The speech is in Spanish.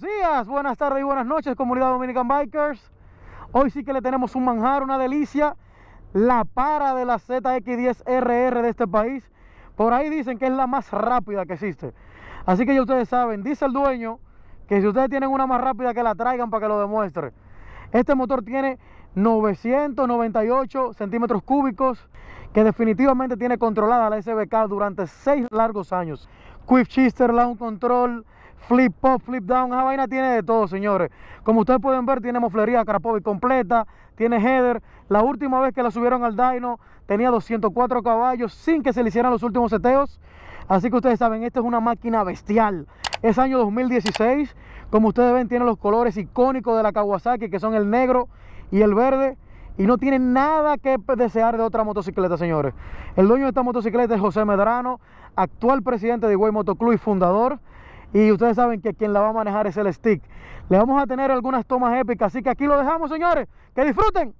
Buenos días, buenas tardes y buenas noches, comunidad Dominican Bikers. Hoy sí que le tenemos un manjar, una delicia, la para de la ZX-10RR de este país. Por ahí dicen que es la más rápida que existe. Así que ya ustedes saben, dice el dueño que si ustedes tienen una más rápida que la traigan para que lo demuestre. Este motor tiene 998 centímetros cúbicos, que definitivamente tiene controlada la SBK durante 6 largos años. Quick Chister, Launch Control, flip pop, flip down, esa vaina tiene de todo, señores. Como ustedes pueden ver, tiene moflería Krapovic completa, tiene header. La última vez que la subieron al dyno tenía 204 caballos sin que se le hicieran los últimos seteos. Así que ustedes saben, esta es una máquina bestial. Es año 2016. Como ustedes ven, tiene los colores icónicos de la Kawasaki, que son el negro y el verde. Y no tiene nada que desear de otra motocicleta, señores. El dueño de esta motocicleta es José Medrano, actual presidente de Higüey Motoclub y fundador. Y ustedes saben que quien la va a manejar es el Stig. Le vamos a tener algunas tomas épicas, así que aquí lo dejamos, señores. ¡Que disfruten!